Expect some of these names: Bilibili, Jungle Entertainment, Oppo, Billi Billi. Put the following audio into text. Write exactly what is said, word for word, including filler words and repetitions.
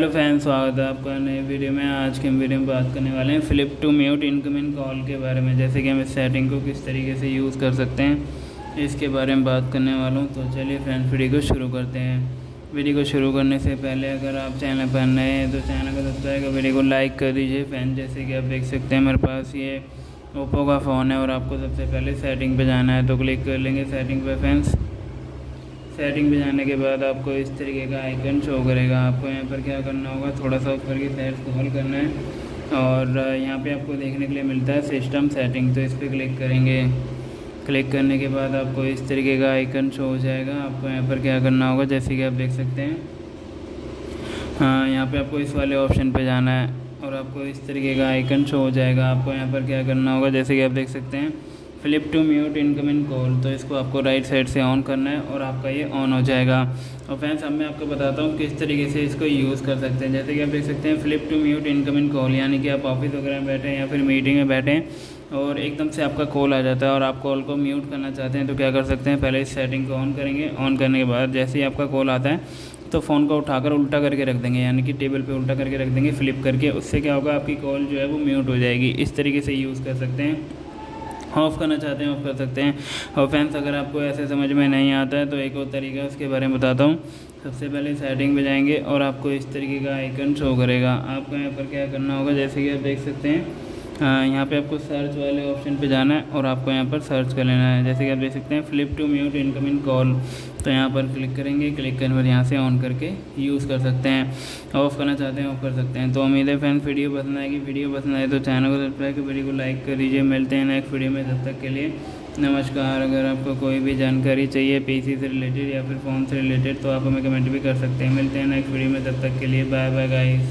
Hello friends, स्वागत है आपका नए वीडियो में। आज के हम वीडियो में बात करने वाले हैं flip to mute incoming call के बारे में, जैसे कि हम इस सेटिंग को किस तरीके से यूज़ कर सकते हैं इसके बारे में बात करने वाला हूं। तो चलिए फ्रेंड्स, वीडियो को शुरू करते हैं। वीडियो को शुरू करने से पहले अगर आप चैनल पर नए हैं तो चैनल को सब्सक्राइब कर वीडियो को लाइक कर दीजिए। फ्रेंड, जैसे कि आप देख सकते हैं मेरे पास ये ओप्पो का फ़ोन है और आपको सबसे पहले सेटिंग पर जाना है, तो क्लिक कर लेंगे सेटिंग पर। फ्रेंड्स, सेटिंग पे जाने के बाद आपको इस तरीके का आइकन शो करेगा। आपको यहाँ पर क्या करना होगा, थोड़ा सा ऊपर की साइड स्क्रॉल करना है और यहाँ पे आपको देखने के लिए मिलता है सिस्टम सेटिंग, तो इस पर क्लिक करेंगे। क्लिक करने के बाद आपको इस तरीके का आइकन शो हो जाएगा। आपको यहाँ पर क्या करना होगा, जैसे कि आप देख सकते हैं, हाँ, यहाँ पर आपको इस वाले ऑप्शन पर जाना है और आपको इस तरीके का आइकन शो हो जाएगा। आपको यहाँ पर क्या करना होगा, जैसे कि आप देख सकते हैं flip to mute incoming call, तो इसको आपको राइट साइड से ऑन करना है और आपका ये ऑन हो जाएगा। और फ्रेंड्स, अब मैं आपको बताता हूँ किस तरीके से इसको यूज़ कर सकते हैं। जैसे कि आप देख सकते हैं flip to mute incoming call, यानी कि आप ऑफिस वगैरह में बैठे हैं या फिर मीटिंग में बैठे हैं और एकदम से आपका कॉल आ जाता है और आप कॉल को म्यूट करना चाहते हैं, तो क्या कर सकते हैं, पहले इस सेटिंग को ऑन करेंगे। ऑन करने के बाद जैसे ही आपका कॉल आता है तो फ़ोन को उठाकर उल्टा करके रख देंगे, यानी कि टेबल पे उल्टा करके रख देंगे फ्लिप करके। उससे क्या होगा, आपकी कॉल जो है वो म्यूट हो जाएगी। इस तरीके से यूज़ कर सकते हैं। ऑफ़ करना चाहते हैं ऑफ़ कर सकते हैं। और फ्रेंड्स, अगर आपको ऐसे समझ में नहीं आता है तो एक और तरीका उसके बारे में बताता हूँ। सबसे पहले सेटिंग पे जाएंगे और आपको इस तरीके का आइकन शो करेगा। आपको यहाँ पर क्या करना होगा, जैसे कि आप देख सकते हैं, यहाँ पे आपको सर्च वाले ऑप्शन पे जाना है और आपको यहाँ पर सर्च कर लेना है। जैसे कि आप देख सकते हैं flip to mute incoming call, तो यहाँ पर क्लिक करेंगे। क्लिक करने पर यहाँ से ऑन करके यूज़ कर सकते हैं। ऑफ़ करना चाहते हैं ऑफ़ कर सकते हैं। तो उम्मीद है फ्रेंड्स वीडियो पसंद आएगी। वीडियो पसंद आए तो चैनल को सब्सक्राइब कर वीडियो को लाइक कर दीजिए। मिलते हैं नेक्स्ट वीडियो में, तब तक के लिए नमस्कार। अगर आपको कोई भी जानकारी चाहिए पीसी से रिलेटेड या फिर फ़ोन से रिलेटेड तो आप हमें कमेंट भी कर सकते हैं। मिलते हैं नेक्स्ट वीडियो में, तब तक के लिए बाय बाय गाइस।